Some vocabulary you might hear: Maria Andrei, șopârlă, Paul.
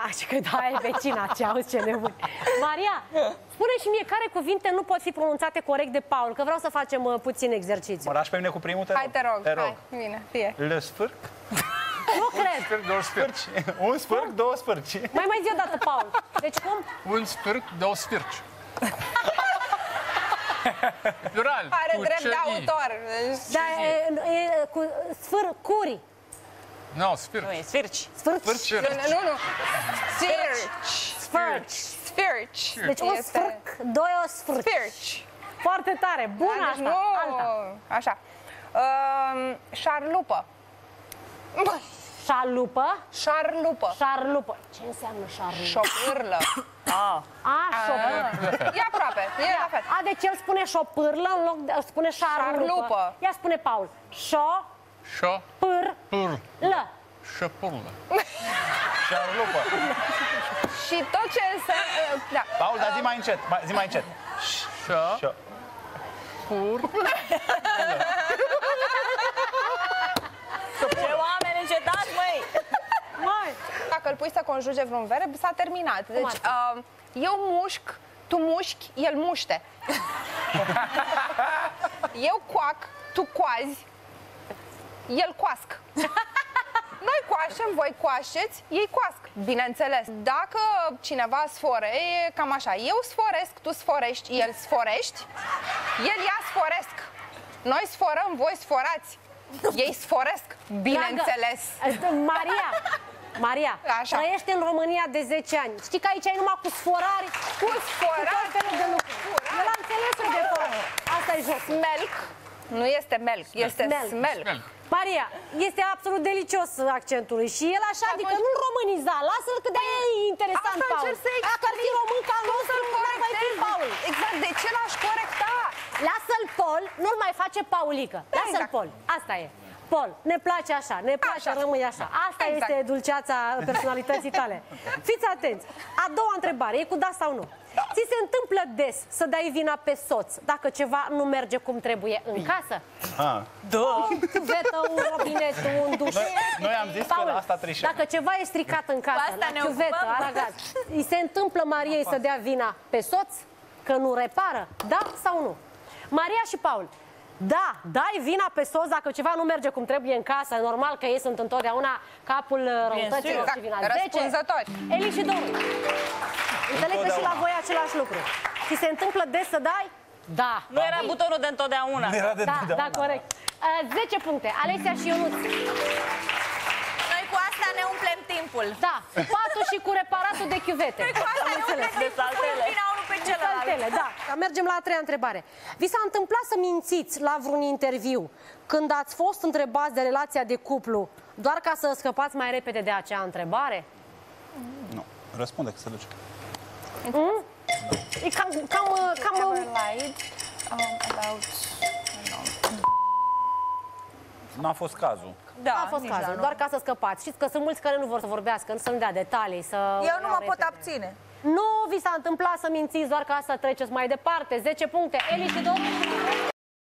Maria, că da, e vecina, ce auzi, ce nebun. Maria, spune și mie care cuvinte nu pot fi pronunțate corect de Paul, că vreau să facem puțin exercițiu. Mă lași pe mine cu primul, te rog. Hai, te rog, hai, bine, fie. Le sfârc? Nu cred. Un sfârc, două sfârci. Un sfârc, două sfârci. Mai zi o dată, Paul. Deci cum? Un sfârc, două sfârci. Plural. Are drept de autor. Dar e cu sfârcuri. Nu, sfârci. Nu, e sfârci. Sfârci. Nu, nu. Sfârci. Sfârci. Deci un sfârc, doi o sfârci. Sfârci. Foarte tare. Bună asta. Așa. Șarlupă. Șarlupă? Șarlupă. Șarlupă. Ce înseamnă șarlupă? Șopârlă. A, șopârlă. E aproape, e la fel. A, deci el spune șopârlă în loc de... spune șarlupă. Ia spune Paul. Șopârlă. Șopârlă. Șarlupă. Și tot ce înseamnă... Paul, dar zi mai încet, zi mai încet. Șopârlă. Dacă îl pui să conjuge vreun verb, s-a terminat. Deci, eu mușc, tu mușchi, el muște. Eu coac, tu coazi, el coasc. Noi coașem, voi coașeți, ei coasc, bineînțeles. Dacă cineva sfore, e cam așa. Eu sforesc, tu sforești, el sforești, el ea sforesc. Noi sforăm, voi sforați. Ei sforesc, bineînțeles. Maria, Maria, trăiește în România de 10 ani. Știi că aici ai numai cu sforari, cu tot felul de lucruri. Nu l-am înțeles-o de tot. Asta e jos. Melc. Nu este melc, este smelc. Maria, este absolut delicios accentul și el așa, adică nu-l româniza, lasă-l că de-aia e interesant, Paul. Dacă ar fi român ca nostru, nu mai fi Paul. Exact, de ce l-aș corecta? Lasă-l Paul, nu-l mai face Paulică. Lasă-l Paul, asta e. Paul, ne place așa, ne place, rămâi așa. Asta este dulceața personalității tale. Fiți atenți. A doua întrebare, e cu da sau nu? Ți se întâmplă des să dai vina pe soț dacă ceva nu merge cum trebuie în casă? Da. Cuvetă, un robinet, un duș. Noi am zis că la asta trișe. Dacă ceva e stricat în casă, la cuvetă, aragaz, îi se întâmplă Mariei să dea vina pe soț că nu repară? Da sau nu? Maria și Paul, da, dai vina pe soț dacă ceva nu merge cum trebuie în casă. Normal că ei sunt întotdeauna capul răutăților și vina. Răspunzători. Eli și Domnul. Înțeleg că și la voi același lucru. Și se întâmplă des să dai? Da. Nu era butonul de întotdeauna. Da, corect. 10 puncte. Alexia și Ionuț. Noi cu asta ne umplem timpul. Da. Patul și cu reparatul de chiuvete. Noi cu asta ne umplem timpul. Da. Mergem la a treia întrebare. Vi s-a întâmplat să mințiți la vreun interviu când ați fost întrebați de relația de cuplu, doar ca să scăpați mai repede de acea întrebare? Nu. Răspunde că se duce. E cam... N-a fost cazul. Da, a fost cazul, doar ca să scăpați. Știți că sunt mulți care nu vor să vorbească, să-mi dea detalii, să... Eu nu mă pot abține. Nu vi s-a întâmplat să mințiți doar ca să treceți mai departe. 10 puncte. Eli și Domnul.